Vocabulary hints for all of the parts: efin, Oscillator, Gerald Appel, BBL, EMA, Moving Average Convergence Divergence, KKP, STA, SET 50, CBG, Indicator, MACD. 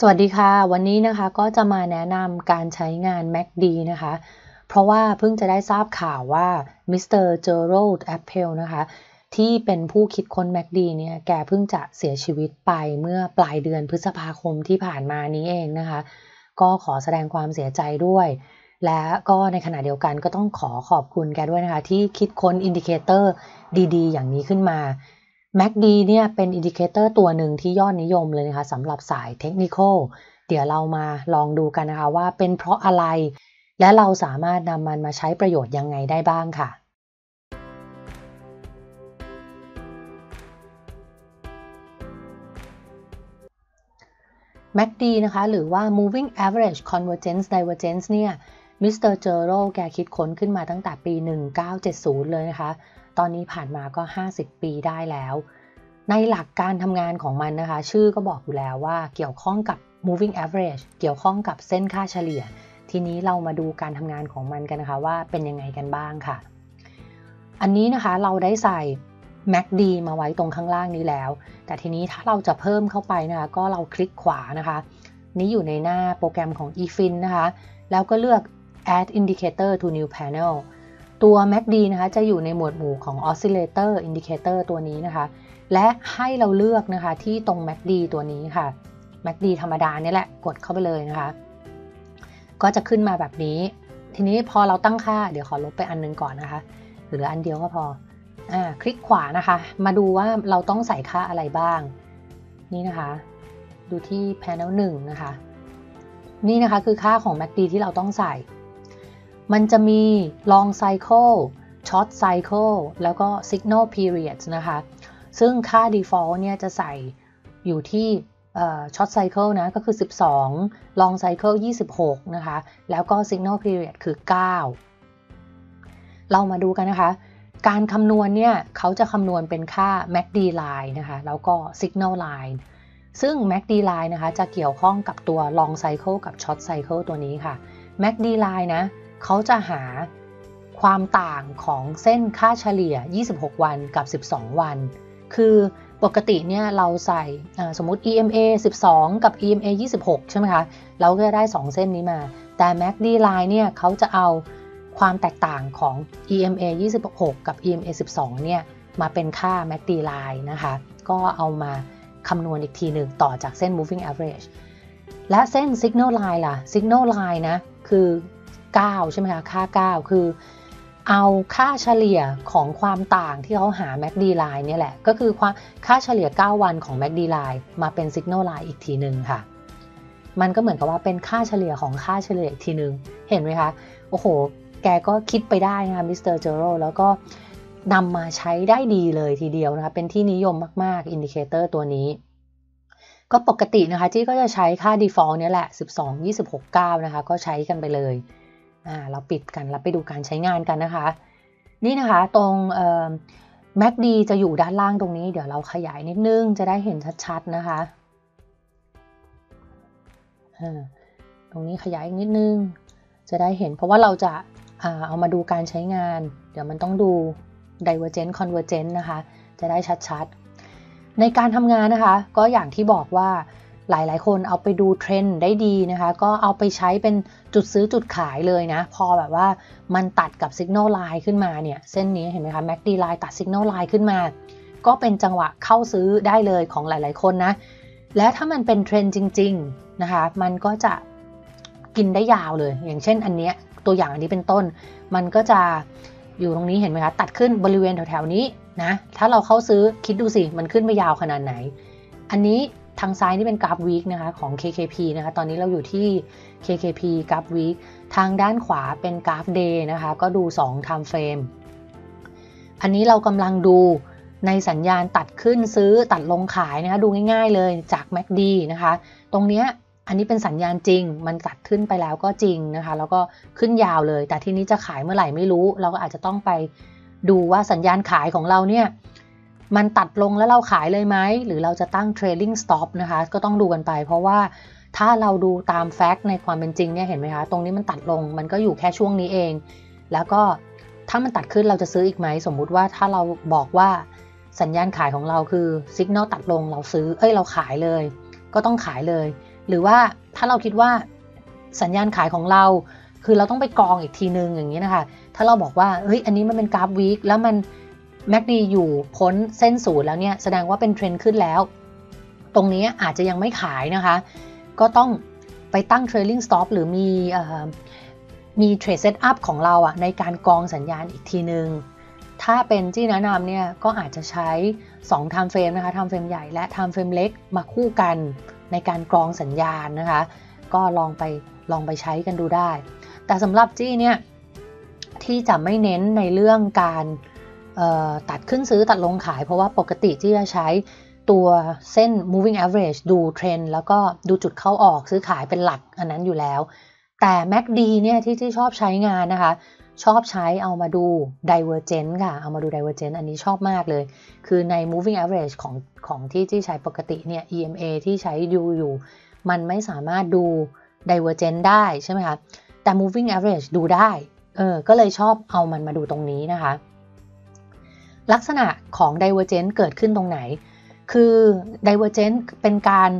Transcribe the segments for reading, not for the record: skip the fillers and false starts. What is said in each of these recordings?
สวัสดีค่ะวันนี้นะคะก็จะมาแนะนำการใช้งาน MACD นะคะเพราะว่าเพิ่งจะได้ทราบข่าวว่ามิสเตอร์เจอโรลด์แอปเปิลนะคะที่เป็นผู้คิดค้น MACD เนี่ยแกเพิ่งจะเสียชีวิตไปเมื่อปลายเดือนพฤษภาคมที่ผ่านมานี้เองนะคะก็ขอแสดงความเสียใจด้วยและก็ในขณะเดียวกันก็ต้องขอบคุณแกด้วยนะคะที่คิดค้น Indicator ดีๆอย่างนี้ขึ้นมาMACD เนี่ยเป็น Indicator ตัวหนึ่งที่ยอดนิยมเลยนะคะสำหรับสาย Technical เดี๋ยวเรามาลองดูกันนะคะว่าเป็นเพราะอะไรและเราสามารถนำมันมาใช้ประโยชน์ยังไงได้บ้างค่ะMACD นะคะหรือว่า Moving Average Convergence Divergence เนี่ยมิสเตอร์เจอโรลด์แกคิดค้นขึ้นมาตั้งแต่ปี 1970 เลยนะคะตอนนี้ผ่านมาก็50ปีได้แล้วในหลักการทำงานของมันนะคะชื่อก็บอกอยู่แล้วว่าเกี่ยวข้องกับ moving average เกี่ยวข้องกับเส้นค่าเฉลี่ยทีนี้เรามาดูการทำงานของมันกันนะคะว่าเป็นยังไงกันบ้างค่ะอันนี้นะคะเราได้ใส่ MACD มาไว้ตรงข้างล่างนี้แล้วแต่ทีนี้ถ้าเราจะเพิ่มเข้าไปนะคะก็เราคลิกขวานะคะนี้อยู่ในหน้าโปรแกรมของ efin นะคะแล้วก็เลือก add indicator to new panelตัว MACD นะคะจะอยู่ในหมวดหมู่ของ Oscillator Indicator ตัวนี้นะคะและให้เราเลือกนะคะที่ตรง MACD ตัวนี้ค่ะ MACD ธรรมดานี่แหละกดเข้าไปเลยนะคะก็จะขึ้นมาแบบนี้ทีนี้พอเราตั้งค่าเดี๋ยวขอลบไปอันนึงก่อนนะคะหรืออันเดียวก็พอคลิกขวานะคะมาดูว่าเราต้องใส่ค่าอะไรบ้างนี่นะคะดูที่ Panel 1 นะคะนี่นะคะคือค่าของ MACD ที่เราต้องใส่มันจะมี long cycle short cycle แล้วก็ signal periods นะคะซึ่งค่า default เนี่ยจะใส่อยู่ที่ short cycle นะก็คือ12 long cycle 26นะคะแล้วก็ signal period คือ9เรามาดูกันนะคะการคำนวณเนี่ยเขาจะคำนวณเป็นค่า MACD line นะคะแล้วก็ signal line ซึ่ง MACD line นะคะจะเกี่ยวข้องกับตัว long cycle กับ short cycle ตัวนี้ค่ะ MACD line นะเขาจะหาความต่างของเส้นค่าเฉลี่ย26วันกับ12วันคือปกติเนี่ยเราใส่สมมุติ EMA 12กับ EMA 26ใช่ไหมคะเราก็จะได้2เส้นนี้มาแต่ MACD line เนี่ยเขาจะเอาความแตกต่างของ EMA 26กับ EMA 12เนี่ยมาเป็นค่า MACD line นะคะก็เอามาคำนวณอีกทีหนึ่งต่อจากเส้น moving average และเส้น signal line ล่ะ signal line นะคือ9ใช่ไหมคะค่า9คือเอาค่าเฉลี่ยของความต่างที่เขาหา MACD line เนี่ยแหละก็คือค่าเฉลี่ย9วันของ MACD line มาเป็น signal line อีกทีหนึ่งค่ะมันก็เหมือนกับว่าเป็นค่าเฉลี่ยของค่าเฉลี่ยอีกทีหนึ่งเห็นไหมคะโอ้โหแกก็คิดไปได้นะคะมิสเตอร์เจอโรลด์แล้วก็นำมาใช้ได้ดีเลยทีเดียวนะคะเป็นที่นิยมมากๆ indicator ตัวนี้ก็ปกตินะคะที่ก็จะใช้ค่า default เนี่ยแหละ12 26 9นะคะก็ใช้กันไปเลยเราปิดกันแล้วไปดูการใช้งานกันนะคะนี่นะคะตรงMACD จะอยู่ด้านล่างตรงนี้เดี๋ยวเราขยายนิดนึงจะได้เห็นชัดๆนะคะตรงนี้ขยายอีกนิดนึงจะได้เห็นเพราะว่าเราจะเอามาดูการใช้งานเดี๋ยวมันต้องดู Divergent Convergent นะคะจะได้ชัดๆในการทำงานนะคะก็อย่างที่บอกว่าหลายๆคนเอาไปดูเทรนด์ได้ดีนะคะก็เอาไปใช้เป็นจุดซื้อจุดขายเลยนะพอแบบว่ามันตัดกับ Signal Line ขึ้นมาเนี่ยเส้นนี้เห็นไหมคะ MACD Line ตัด Signal Line ขึ้นมาก็เป็นจังหวะเข้าซื้อได้เลยของหลายๆคนนะและถ้ามันเป็นเทรนด์จริงๆนะคะมันก็จะกินได้ยาวเลยอย่างเช่นอันเนี้ยตัวอย่างอันนี้เป็นต้นมันก็จะอยู่ตรงนี้เห็นไหมคะตัดขึ้นบริเวณแถวๆนี้นะถ้าเราเข้าซื้อคิดดูสิมันขึ้นไปยาวขนาดไหนอันนี้ทางซ้ายนี่เป็นกราฟ Week นะคะของ KKP นะคะตอนนี้เราอยู่ที่ KKP กราฟ Week ทางด้านขวาเป็นกราฟ Day นะคะก็ดู2 Time Frame อันนี้เรากำลังดูในสัญญาณตัดขึ้นซื้อตัดลงขายนะคะดูง่ายๆเลยจาก MACD นะคะตรงเนี้ยอันนี้เป็นสัญญาณจริงมันตัดขึ้นไปแล้วก็จริงนะคะแล้วก็ขึ้นยาวเลยแต่ทีนี้จะขายเมื่อไหร่ไม่รู้เราก็อาจจะต้องไปดูว่าสัญญาณขายของเราเนี่ยมันตัดลงแล้วเราขายเลยไหมหรือเราจะตั้ง trailing stop นะคะก็ต้องดูกันไปเพราะว่าถ้าเราดูตามแฟกต์ในความเป็นจริงเนี่ยเห็นไหมคะตรงนี้มันตัดลงมันก็อยู่แค่ช่วงนี้เองแล้วก็ถ้ามันตัดขึ้นเราจะซื้ออีกไหมสมมุติว่าถ้าเราบอกว่าสัญญาณขายของเราคือ signal ตัดลงเราซื้อเราขายเลยก็ต้องขายเลย หรือว่าถ้าเราคิดว่าสัญญาณขายของเราคือเราต้องไปกองอีกทีนึงอย่างนี้นะคะถ้าเราบอกว่าเฮ้ยอันนี้มันเป็นกราฟวีคแล้วมันMACD อยู่พ้นเส้นศูนย์แล้วเนี่ยแสดงว่าเป็นเทรนด์ขึ้นแล้วตรงนี้อาจจะยังไม่ขายนะคะก็ต้องไปตั้ง trailing stop หรือมี trade set up ของเราอะในการกองสัญญาณอีกทีนึงถ้าเป็นที่แนะนำเนี่ยก็อาจจะใช้2 time frame นะคะ time frame ใหญ่และ time frame เล็กมาคู่กันในการกองสัญญาณนะคะก็ลองไปใช้กันดูได้แต่สำหรับจี้เนี่ยที่จะไม่เน้นในเรื่องการตัดขึ้นซื้อตัดลงขายเพราะว่าปกติที่จะใช้ตัวเส้น moving average ดูเทรนแล้วก็ดูจุดเข้าออกซื้อขายเป็นหลักอันนั้นอยู่แล้วแต่ MACD เนี่ยที่ชอบใช้งานนะคะชอบใช้เอามาดู divergent ค่ะเอามาดู divergent อันนี้ชอบมากเลยคือใน moving average ของที่ใช้ปกติเนี่ย EMA ที่ใช้ดูอยู่มันไม่สามารถดู divergent ได้ใช่ไหมคะแต่ moving average ดูได้ก็เลยชอบเอามันมาดูตรงนี้นะคะลักษณะของ Divergent เกิดขึ้นตรงไหนคือ Divergent เป็นการ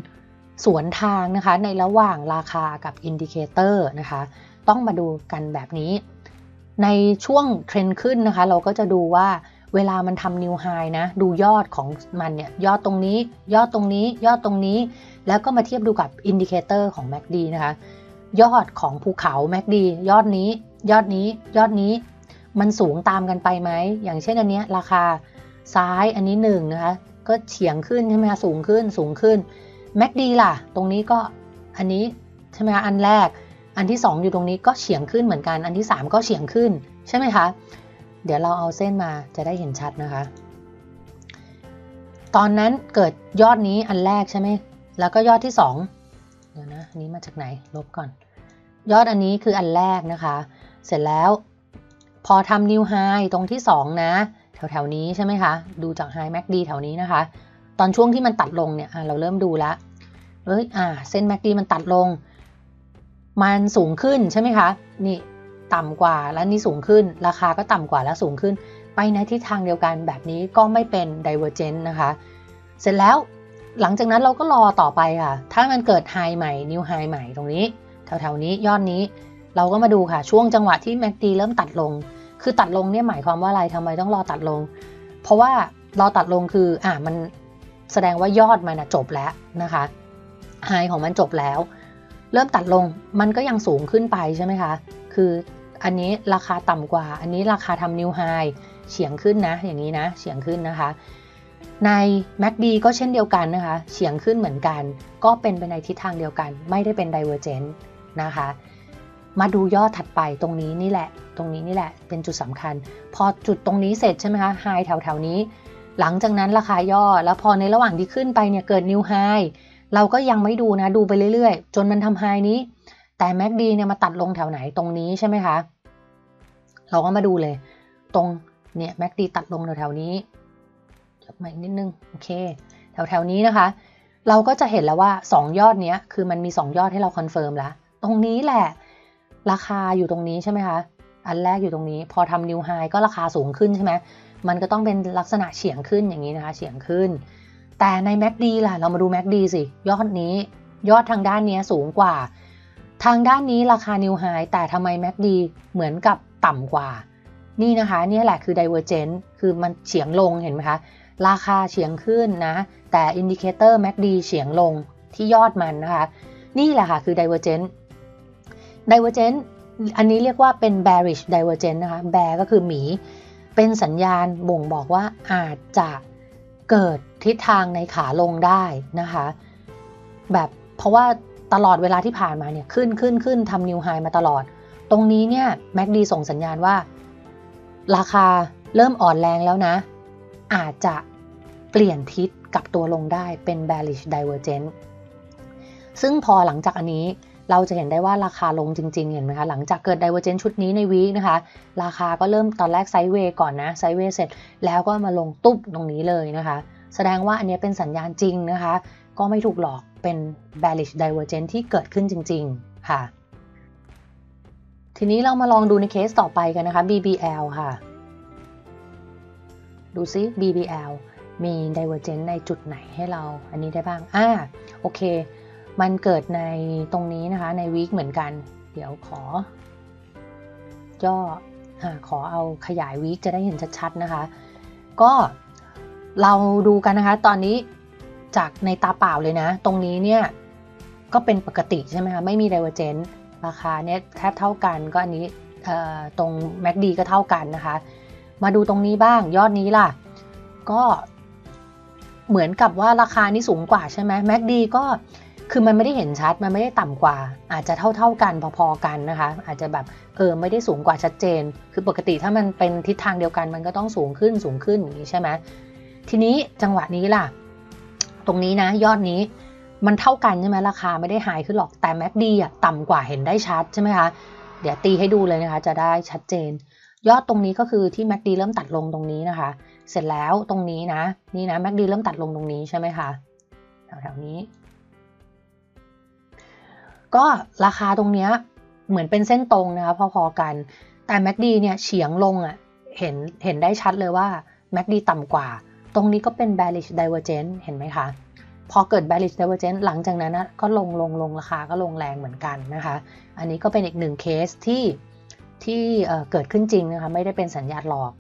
สวนทางนะคะในระหว่างราคากับ Indicator นะคะต้องมาดูกันแบบนี้ในช่วงเทรนด์ขึ้นนะคะเราก็จะดูว่าเวลามันทำ New High นะดูยอดของมันเนี่ยยอดตรงนี้ยอดตรงนี้ยอดตรงนี้แล้วก็มาเทียบดูกับ Indicator ของ MACD นะคะยอดของภูเขา MACD ยอดนี้ยอดนี้ยอดนี้มันสูงตามกันไปไหมอย่างเช่นอันนี้ราคาซ้ายอันนี้1นะคะก็เฉียงขึ้นใช่ไหมคะสูงขึ้นสูงขึ้น MACD ล่ะตรงนี้ก็อันนี้ใช่ไหมคะอันแรกอันที่2อยู่ตรงนี้ก็เฉียงขึ้นเหมือนกันอันที่3ก็เฉียงขึ้นใช่ไหมคะเดี๋ยวเราเอาเส้นมาจะได้เห็นชัดนะคะตอนนั้นเกิดยอดนี้อันแรกใช่ไหมแล้วก็ยอดที่2เดี๋ยวนะอันนี้มาจากไหนลบก่อนยอดอันนี้คืออันแรกนะคะเสร็จแล้วพอทำ New High ตรงที่2นะแถวๆนี้ใช่ไหมคะดูจาก High MACD แถวนี้นะคะตอนช่วงที่มันตัดลงเนี่ยเราเริ่มดูแล้วเส้น MACD มันตัดลงมันสูงขึ้นใช่ไหมคะนี่ต่ำกว่าแล้วนี่สูงขึ้นราคาก็ต่ำกว่าแล้วสูงขึ้นไปในทิศทางเดียวกันแบบนี้ก็ไม่เป็น Divergent นะคะเสร็จแล้วหลังจากนั้นเราก็รอต่อไปค่ะถ้ามันเกิด High ใหม่ New High ใหม่ตรงนี้แถวๆนี้ยอดนี้เราก็มาดูค่ะช่วงจังหวะที่ MACD เริ่มตัดลงคือตัดลงเนี่ยหมายความว่าอะไรทำไมต้องรอตัดลงเพราะว่ารอตัดลงคือมันแสดงว่ายอดมันจบแล้วนะคะไฮของมันจบแล้วเริ่มตัดลงมันก็ยังสูงขึ้นไปใช่ไหมคะคืออันนี้ราคาต่ำกว่าอันนี้ราคาทำนิวไฮเฉียงขึ้นนะอย่างนี้นะเฉียงขึ้นนะคะใน MACD ก็เช่นเดียวกันนะคะเฉียงขึ้นเหมือนกันก็เป็นไปในทิศทางเดียวกันไม่ได้เป็น Divergent นะคะมาดูยอดถัดไปตรงนี้นี่แหละตรงนี้นี่แหละเป็นจุดสำคัญพอจุดตรงนี้เสร็จใช่ไหมคะไฮแถวๆนี้หลังจากนั้นราคาย่อแล้วพอในระหว่างที่ขึ้นไปเนี่ยเกิดนิวไฮเราก็ยังไม่ดูนะดูไปเรื่อยๆจนมันทำไฮนี้แต่ MACD เนี่ยมาตัดลงแถวไหนตรงนี้ใช่ไหมคะเราก็มาดูเลยตรงเนี่ย MACD ตัดลงแถวๆนี้ยกมาอีกนิดนึงโอเคแถวๆนี้นะคะเราก็จะเห็นแล้วว่า2ยอดเนี้ยคือมันมี2ยอดให้เราคอนเฟิร์มแล้วตรงนี้แหละราคาอยู่ตรงนี้ใช่ไหมคะอันแรกอยู่ตรงนี้พอทำนิวไฮก็ราคาสูงขึ้นใช่ไหมมันก็ต้องเป็นลักษณะเฉียงขึ้นอย่างนี้นะคะเฉียงขึ้นแต่ใน MACD ล่ะเรามาดู MACD สิยอดนี้ยอดทางด้านนี้สูงกว่าทางด้านนี้ราคานิวไฮแต่ทำไม MACD เหมือนกับต่ำกว่านี่นะคะนี่แหละคือ Divergent คือมันเฉียงลงเห็นไหมคะราคาเฉียงขึ้นนะแต่ Indicator MACD เฉียงลงที่ยอดมันนะคะนี่แหละค่ะคือ Divergent Divergent อันนี้เรียกว่าเป็น bearish divergent นะคะ bear ก็คือหมีเป็นสัญญาณบ่งบอกว่าอาจจะเกิดทิศทางในขาลงได้นะคะแบบเพราะว่าตลอดเวลาที่ผ่านมาเนี่ยขึ้นทำนิวไฮมาตลอดตรงนี้เนี่ย MACD ส่งสัญญาณว่าราคาเริ่มอ่อนแรงแล้วนะอาจจะเปลี่ยนทิศกับตัวลงได้เป็น bearish divergent ซึ่งพอหลังจากอันนี้เราจะเห็นได้ว่าราคาลงจริงๆเห็นไหมคะหลังจากเกิด Divergent ชุดนี้ในวีคนะคะราคาก็เริ่มตอนแรกไซด์เวย์ก่อนนะไซด์เวย์เสร็จแล้วก็มาลงตุ๊บตรงนี้เลยนะคะแสดงว่าอันนี้เป็นสัญญาณจริงนะคะก็ไม่ถูกหลอกเป็น Bearish Divergent ที่เกิดขึ้นจริงๆค่ะทีนี้เรามาลองดูในเคสต่อไปกันนะคะ BBL ค่ะดูซิ BBL มี Divergent ในจุดไหนให้เราอันนี้ได้บ้างโอเค มันเกิดในตรงนี้นะคะในวีคเหมือนกันเดี๋ยวขอย่อขอเอาขยายวีคจะได้เห็นชัดๆนะคะก็เราดูกันนะคะตอนนี้จากในตาเปล่าเลยนะตรงนี้เนี่ยก็เป็นปกติใช่ไหมคะไม่มีไดเวอร์เจนซ์ราคาเนี่ยแทบเท่ากันก็อันนี้ตรง MACD ก็เท่ากันนะคะมาดูตรงนี้บ้างยอดนี้ล่ะก็เหมือนกับว่าราคานี้สูงกว่าใช่ไหม MACD ก็คือมันไม่ได้เห็นชัดมันไม่ได้ต่ำกว่าอาจจะเท่ากันพอๆกันนะคะอาจจะแบบไม่ได้สูงกว่าชัดเจนคือปกติถ้ามันเป็นทิศทางเดียวกันมันก็ต้องสูงขึ้นอย่างนี้ใช่ไหมทีนี้จังหวะนี้ล่ะตรงนี้นะยอดนี้มันเท่ากันใช่ไหมราคาไม่ได้หายขึ้นหรอกแต่ MACD อ่ะต่ำกว่าเห็นได้ชัดใช่ไหมคะเดี๋ยวตีให้ดูเลยนะคะจะได้ชัดเจนยอดตรงนี้ก็คือที่ MACD เริ่มตัดลงตรงนี้นะคะเสร็จแล้วตรงนี้นะนี่นะ MACD เริ่มตัดลงตรงนี้ใช่ไหมคะแถวๆนี้ก็ราคาตรงเนี้ยเหมือนเป็นเส้นตรงนะคะพอๆกันแต่ MACD เนี่ยเฉียงลงอ่ะเห็นได้ชัดเลยว่า MACD ต่ำกว่าตรงนี้ก็เป็น bearish divergence เห็นไหมคะพอเกิด bearish divergence หลังจากนั้นนะก็ลงราคาก็ลงแรงเหมือนกันนะคะอันนี้ก็เป็นอีกหนึ่งเคสที่เกิดขึ้นจริงนะคะไม่ได้เป็นสัญญาณหลอก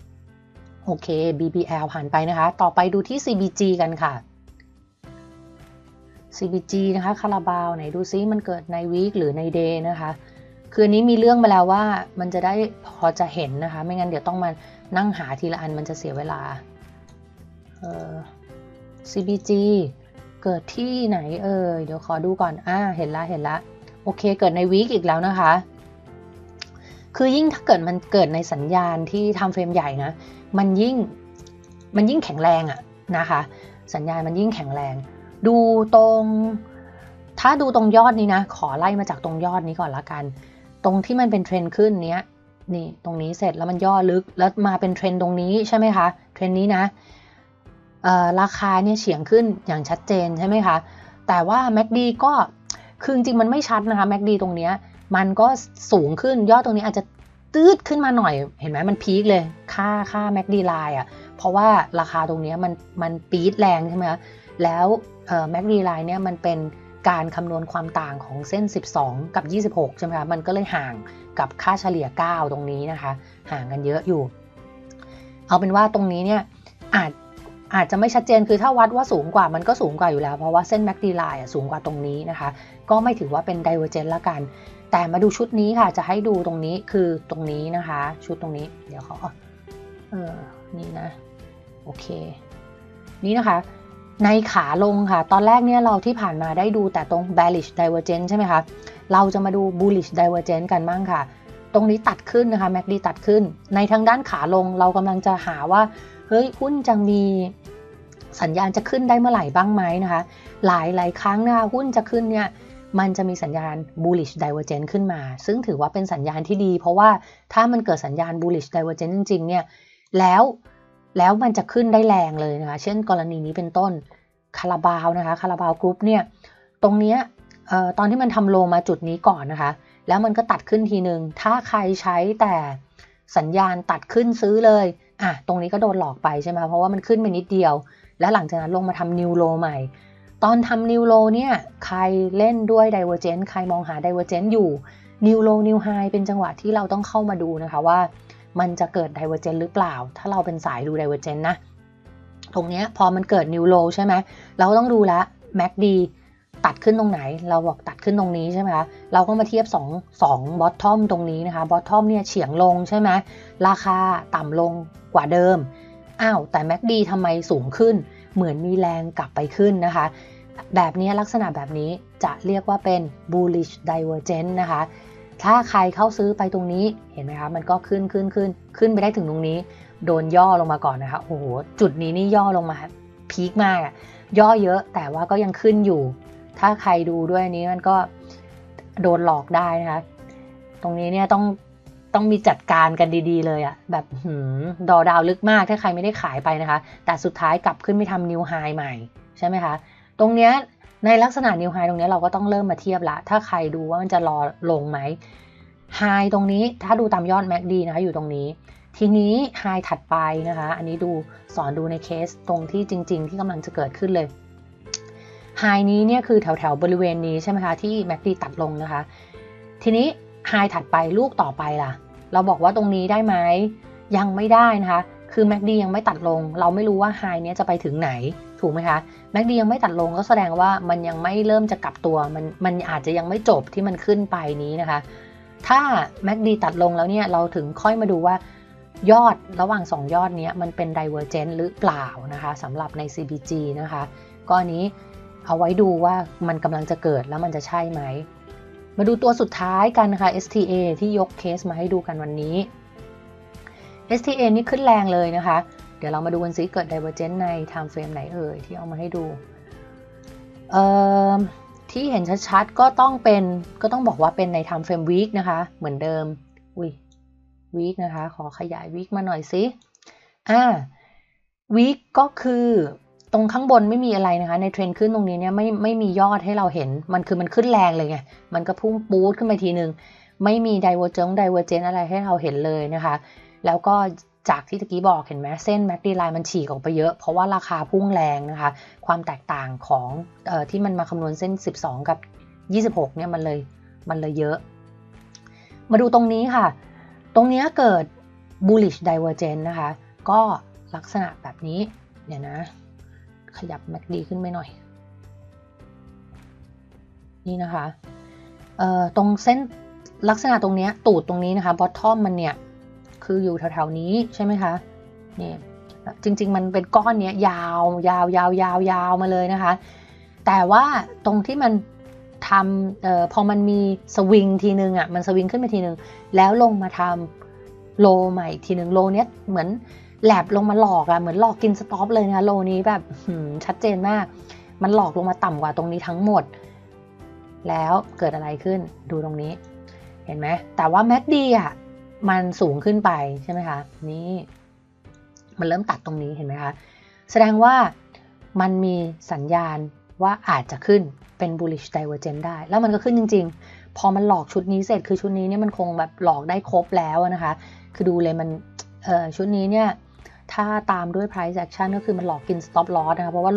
โอเค BBL ผ่านไปนะคะต่อไปดูที่ CBG กันค่ะ CBG นะคะคาราบาวไหนดูซิมันเกิดใน week หรือใน day นะคะคืออันนี้มีเรื่องมาแล้วว่ามันจะได้พอจะเห็นนะคะไม่งั้นเดี๋ยวต้องมานั่งหาทีละอันมันจะเสียเวลาCBG เกิดที่ไหนเดี๋ยวขอดูก่อนเห็นละโอเคเกิดใน week อีกแล้วนะคะคือยิ่งถ้าเกิดมันเกิดในสัญญาณที่ทำเฟรมใหญ่นะมันยิ่งแข็งแรงอะนะคะสัญญาณมันยิ่งแข็งแรงดูตรงถ้าดูตรงยอดนี้นะขอไล่มาจากตรงยอดนี้ก่อนละกันตรงที่มันเป็นเทรนด์ขึ้นเนี้ยนี่ตรงนี้เสร็จแล้วมันย่อลึกแล้วมาเป็นเทรนด์ตรงนี้ใช่ไหมคะเทรนด์นี้นะราคาเนี่ยเฉียงขึ้นอย่างชัดเจนใช่ไหมคะแต่ว่า MACD ก็คือจริงมันไม่ชัดนะคะ MACD ตรงเนี้ยมันก็สูงขึ้นยอดตรงนี้อาจจะตืดขึ้นมาหน่อยเห็นไหมมันพีคเลยค่า MACD Line อ่ะเพราะว่าราคาตรงนี้มันปี๊ดแรงใช่ไหมคะแล้วMACD Line เนี่ยมันเป็นการคำนวณความต่างของเส้น12กับ26ใช่ไหมคะมันก็เลยห่างกับค่าเฉลี่ย9ตรงนี้นะคะห่างกันเยอะอยู่เอาเป็นว่าตรงนี้เนี่ยอาจจะไม่ชัดเจนคือถ้าวัดว่าสูงกว่ามันก็สูงกว่าอยู่แล้วเพราะว่าเส้น MACD Line สูงกว่าตรงนี้นะคะก็ไม่ถือว่าเป็น Divergence ละกันแต่มาดูชุดนี้ค่ะจะให้ดูตรงนี้คือตรงนี้นะคะชุดตรงนี้เดี๋ยวขอนี่นะโอเคนี่นะคะในขาลงค่ะตอนแรกเนี่ยเราที่ผ่านมาได้ดูแต่ตรง bearish divergence ใช่ไหมคะเราจะมาดู bullish divergence กันบ้างค่ะตรงนี้ตัดขึ้นนะคะ MACD ตัดขึ้นในทางด้านขาลงเรากำลังจะหาว่าเฮ้ยหุ้นจะมีสัญญาณจะขึ้นได้เมื่อไหร่บ้างไหมนะคะหลายครั้งนะคะหุ้นจะขึ้นเนี่ยมันจะมีสัญญาณ bullish divergence ขึ้นมาซึ่งถือว่าเป็นสัญญาณที่ดีเพราะว่าถ้ามันเกิดสัญญาณ bullish divergence จริงๆเนี่ยแล้วมันจะขึ้นได้แรงเลยนะคะเช่นกรณีนี้เป็นต้นคาราบาวนะคะคาราบาวกรุ๊ปเนี่ยตรงเนี้ยตอนที่มันทำโลมาจุดนี้ก่อนนะคะแล้วมันก็ตัดขึ้นทีนึงถ้าใครใช้แต่สัญญาณตัดขึ้นซื้อเลยตรงนี้ก็โดนหลอกไปใช่ไหมเพราะว่ามันขึ้นไปนิดเดียวและหลังจากนั้นลงมาทำนิวโลใหม่ตอนทำนิวโลเนี่ยใครเล่นด้วย Divergence ใครมองหา Divergence อยู่นิวโลนิวไฮเป็นจังหวะที่เราต้องเข้ามาดูนะคะว่ามันจะเกิด Divergence หรือเปล่าถ้าเราเป็นสายดู Divergence นะตรงเนี้ยพอมันเกิดนิวโลใช่ไหมเราต้องดูละ MACD ตัดขึ้นตรงไหนเราบอกตัดขึ้นตรงนี้ใช่ไหมคะเราก็มาเทียบ2 Bottom ตรงนี้นะคะ Bottom เนี่ยเฉียงลงใช่ไหมราคาต่ำลงกว่าเดิมแต่ MACD ทำไมสูงขึ้นเหมือนมีแรงกลับไปขึ้นนะคะแบบนี้ลักษณะแบบนี้จะเรียกว่าเป็น bullish divergence นะคะถ้าใครเข้าซื้อไปตรงนี้เห็นไหมคะมันก็ขึ้นไปได้ถึงตรงนี้โดนย่อลงมาก่อนนะคะโอ้โหจุดนี้นี่ย่อลงมาพีคมากอะย่อเยอะแต่ว่าก็ยังขึ้นอยู่ถ้าใครดูด้วยนี้มันก็โดนหลอกได้นะคะตรงนี้เนี่ยต้องมีจัดการกันดีๆเลยอะแบบดาวลึกมากถ้าใครไม่ได้ขายไปนะคะแต่สุดท้ายกลับขึ้นไปทำนิวไฮใหม่ใช่ไหมคะตรงเนี้ยในลักษณะนิวไฮตรงนี้เราก็ต้องเริ่มมาเทียบละถ้าใครดูว่ามันจะรอลงไหมไฮตรงนี้ถ้าดูตามยอด MACD นะคะอยู่ตรงนี้ทีนี้ไฮถัดไปนะคะอันนี้ดูสอนดูในเคสตรงที่จริงๆที่กำลังจะเกิดขึ้นเลย ไฮนี้เนี่ยคือแถวๆบริเวณนี้ใช่ไหมคะที่ MACD ตัดลงนะคะทีนี้ไฮถัดไปลูกต่อไปล่ะเราบอกว่าตรงนี้ได้ไหมยังไม่ได้นะคะคือ MACD ยังไม่ตัดลงเราไม่รู้ว่าไฮเนี้ยจะไปถึงไหนถูกไหมคะ MACD ยังไม่ตัดลงก็แสดงว่ามันยังไม่เริ่มจะกลับตัวมันอาจจะยังไม่จบที่มันขึ้นไปนี้นะคะถ้า MACD ตัดลงแล้วเนี่ยเราถึงค่อยมาดูว่ายอดระหว่าง2ยอดนี้มันเป็น Divergent หรือเปล่านะคะสำหรับใน CBG นะคะก็อันนี้เอาไว้ดูว่ามันกำลังจะเกิดแล้วมันจะใช่ไหมมาดูตัวสุดท้ายกันนะคะ STA ที่ยกเคสมาให้ดูกันวันนี้ STA นี่ขึ้นแรงเลยนะคะเดี๋ยวเรามาดูกันซิเกิด Divergent ใน Time Frame ไหนเอ่ยที่เอามาให้ดูที่เห็นชัดๆก็ต้องบอกว่าเป็นใน Time Frame Week นะคะเหมือนเดิมอุ้ยวีคนะคะขอขยายวีคมาหน่อยสิวีคก็คือตรงข้างบนไม่มีอะไรนะคะในเทรนขึ้นตรงนี้เนี่ยไม่มียอดให้เราเห็นมันคือมันขึ้นแรงเลยไงมันก็พุ่งปู๊ดขึ้นไปทีนึงไม่มีไดเวอร์เจนอะไรให้เราเห็นเลยนะคะแล้วก็จากที่ตะกี้บอกเห็นไหมเส้นแมคดีไลน์มันฉีกออกไปเยอะเพราะว่าราคาพุ่งแรงนะคะความแตกต่างของที่มันมาคำนวณเส้น12กับ26เนี่ยมันเลยเยอะมาดูตรงนี้ค่ะตรงนี้เกิด bullish divergence นะคะก็ลักษณะแบบนี้เดี๋ยวนะขยับ MACD ขึ้นไปหน่อยนี่นะคะตรงเส้นลักษณะตรงนี้ตูดตรงนี้นะคะ bottom มันเนี่ยคืออยู่แถวๆนี้ใช่ไหมคะนี่จริงๆมันเป็นก้อนนี้ยาวมาเลยนะคะแต่ว่าตรงที่มันทำพอมันมีสวิงทีนึงอ่ะมันสวิงขึ้นไปทีนึงแล้วลงมาทำโลใหม่ทีนึงโลเนี้ยเหมือนแหลบลงมาหลอกอ่ะเหมือนหลอกกินสต็อปเลยนะคะโลนี้แบบชัดเจนมากมันหลอกลงมาต่ำกว่าตรงนี้ทั้งหมดแล้วเกิดอะไรขึ้นดูตรงนี้เห็นไหมแต่ว่าแมคดีอ่ะมันสูงขึ้นไปใช่ไหมคะนี่มันเริ่มตัดตรงนี้เห็นไหมคะแสดงว่ามันมีสัญญาณว่าอาจจะขึ้นเป็น bullish divergence ได้แล้วมันก็ขึ้นจริงๆพอมันหลอกชุดนี้เสร็จคือชุดนี้เนี่ยมันคงแบบหลอกได้ครบแล้วนะคะคือดูเลยมันชุดนี้เนี่ยถ้าตามด้วย price action ก็คือมันหลอกกิน stop loss นะคะเพราะว่า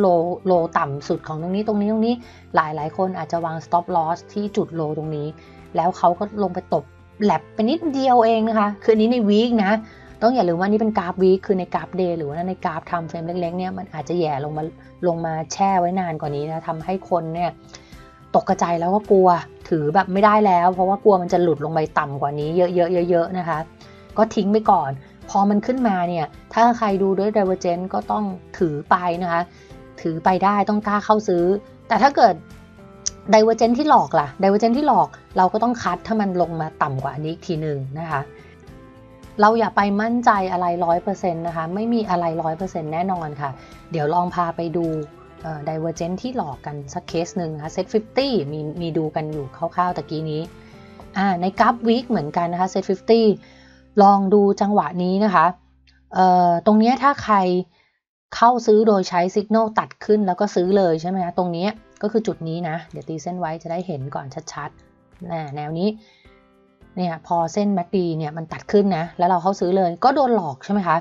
low ต่ำสุดของตรงนี้หลายๆคนอาจจะวาง stop loss ที่จุด low ตรงนี้แล้วเขาก็ลงไปตบแหลบไปนิดเดียวเองนะคะคือนี้ใน week นะต้องอย่าลืมว่านี่เป็นกราฟ week คือในกราฟ day หรือว่าในกราฟ time frame เล็กๆเนี่ยมันอาจจะแย่ลงมาแช่ไว้นานกว่านี้นะทำให้คนเนี่ยตกกระจายแล้วก็กลัวถือแบบไม่ได้แล้วเพราะว่ากลัวมันจะหลุดลงไปต่ำกว่านี้เยอะๆนะคะก็ทิ้งไปก่อนพอมันขึ้นมาเนี่ยถ้าใครดูด้วย Divergence ก็ต้องถือไปนะคะถือไปได้ต้องกล้าเข้าซื้อแต่ถ้าเกิด Divergence ที่หลอกล่ะ Divergence ที่หลอกเราก็ต้องคัดถ้ามันลงมาต่ำกว่านี้อีกทีนึงนะคะเราอย่าไปมั่นใจอะไร 100% นะคะไม่มีอะไร 100% แน่นอนค่ะเดี๋ยวลองพาไปดู Divergent ที่หลอกกันสักเคสหนึ่งนะคะ SET 50 มีดูกันอยู่คร่าวๆตะกี้นี้ในกราฟ Week เหมือนกันนะคะ SET 50 ลองดูจังหวะนี้นะคะตรงนี้ถ้าใครเข้าซื้อโดยใช้ Signal ตัดขึ้นแล้วก็ซื้อเลยใช่ไหมคะตรงนี้ก็คือจุดนี้นะเดี๋ยวตีเส้นไว้จะได้เห็นก่อนชัดๆแนวนี้เนี่ยพอเส้นแมคดีเนี่ยมันตัดขึ้นนะแล้วเราเข้าซื้อเลยก็โดนหลอกใช่ไหมคะ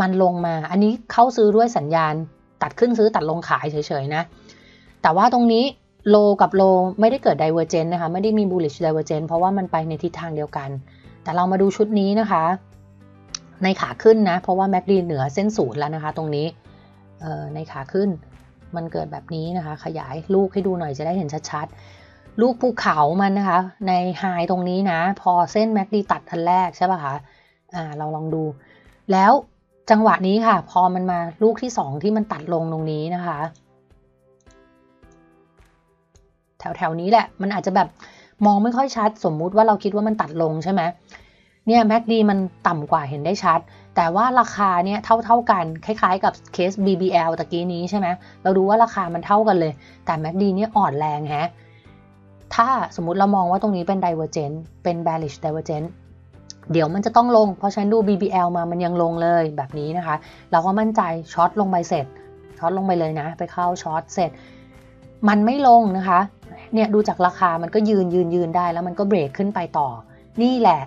มันลงมาอันนี้เข้าซื้อด้วยสัญญาณตัดขึ้นซื้อตัดลงขายเฉยๆนะแต่ว่าตรงนี้โลกับโลไม่ได้เกิดไดเวอร์เจนนะคะไม่ได้มีบูลลิชไดเวอร์เจนเพราะว่ามันไปในทิศทางเดียวกันแต่เรามาดูชุดนี้นะคะในขาขึ้นนะเพราะว่าแมคดีเหนือเส้นศูนย์แล้วนะคะตรงนี้ในขาขึ้นมันเกิดแบบนี้นะคะขยายลูกให้ดูหน่อยจะได้เห็นชัดๆลูกภูเขามันนะคะในไฮตรงนี้นะพอเส้นแมคดีตัดอันแรกใช่ป่ะคะเราลองดูแล้วจังหวะนี้ค่ะพอมันมาลูกที่2ที่มันตัดลงตรงนี้นะคะแถวนี้แหละมันอาจจะแบบมองไม่ค่อยชัดสมมุติว่าเราคิดว่ามันตัดลงใช่ไหมเนี่ยแมคดีมันต่ำกว่าเห็นได้ชัดแต่ว่าราคาเนี่ยเท่ากันคล้ายๆกับเคส BBL ตะกี้นี้ใช่ไหมเราดูว่าราคามันเท่ากันเลยแต่แมคดีเนี่ยอ่อนแรงฮะถ้าสมมุติเรามองว่าตรงนี้เป็น Divergent เป็น Bearish Divergent เดี๋ยวมันจะต้องลงเพราะฉันดู BBL มามันยังลงเลยแบบนี้นะคะเราก็มั่นใจช็อตลงไปเสร็จช็อตลงไปเลยนะไปเข้าช็อตเสร็จมันไม่ลงนะคะเนี่ยดูจากราคามันก็ยืนได้แล้วมันก็เบรกขึ้นไปต่อนี่แหละ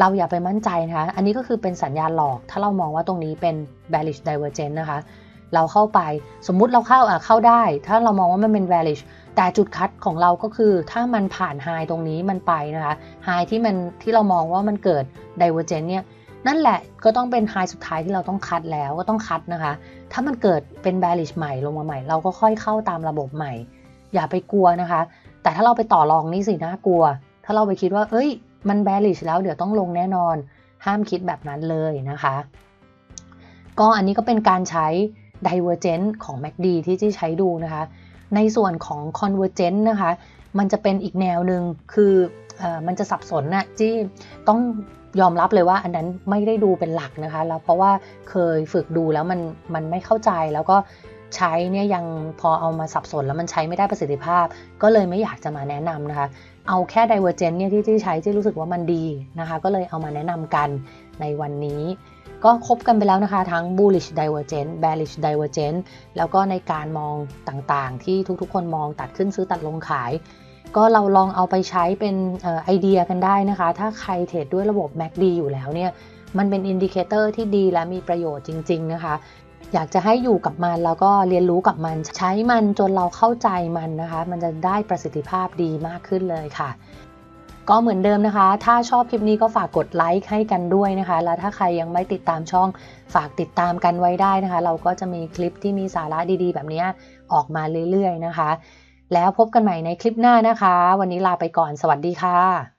เราอย่าไปมั่นใจนะคะอันนี้ก็คือเป็นสัญญาณหลอกถ้าเรามองว่าตรงนี้เป็น Bearish Divergent นะคะ เราเข้าไปสมมุติเราเข้าได้ถ้าเรามองว่ามันเป็น bearish แต่จุดคัดของเราก็คือถ้ามันผ่านไฮตรงนี้มันไปนะคะไฮที่เรามองว่ามันเกิด divergence เนี่ยนั่นแหละก็ต้องเป็นไฮสุดท้ายที่เราต้องคัดแล้วก็ต้องคัดนะคะถ้ามันเกิดเป็น bearish ใหม่ลงมาใหม่เราก็ค่อยเข้าตามระบบใหม่อย่าไปกลัวนะคะแต่ถ้าเราไปต่อรองนี่สิน่ากลัวถ้าเราไปคิดว่าเอ้ยมัน bearish แล้วเดี๋ยวต้องลงแน่นอนห้ามคิดแบบนั้นเลยนะคะก็อันนี้ก็เป็นการใช้ divergence ของ MACD ที่จะใช้ดูนะคะในส่วนของ convergence นะคะมันจะเป็นอีกแนวหนึ่งคือมันจะสับสนนะที่ต้องยอมรับเลยว่าอันนั้นไม่ได้ดูเป็นหลักนะคะแล้วเพราะว่าเคยฝึกดูแล้วมันไม่เข้าใจแล้วก็ใช้เนี่ยยังพอเอามาสับสนแล้วมันใช้ไม่ได้ประสิทธิภาพก็เลยไม่อยากจะมาแนะนำนะคะเอาแค่ divergence เนี่ยที่ใช้ที่รู้สึกว่ามันดีนะคะก็เลยเอามาแนะนำกันในวันนี้ก็ครบกันไปแล้วนะคะทั้ง bullish divergence bearish divergence แล้วก็ในการมองต่างๆที่ทุกๆคนมองตัดขึ้นซื้อตัดลงขายก็เราลองเอาไปใช้เป็นไอเดียกันได้นะคะถ้าใครเทรดด้วยระบบ MACD อยู่แล้วเนี่ยมันเป็น Indicator ที่ดีและมีประโยชน์จริงๆนะคะอยากจะให้อยู่กับมันแล้วก็เรียนรู้กับมันใช้มันจนเราเข้าใจมันนะคะมันจะได้ประสิทธิภาพดีมากขึ้นเลยค่ะก็เหมือนเดิมนะคะถ้าชอบคลิปนี้ก็ฝากกดไลค์ให้กันด้วยนะคะแล้วถ้าใครยังไม่ติดตามช่องฝากติดตามกันไว้ได้นะคะเราก็จะมีคลิปที่มีสาระดีๆแบบนี้ออกมาเรื่อยๆนะคะแล้วพบกันใหม่ในคลิปหน้านะคะวันนี้ลาไปก่อนสวัสดีค่ะ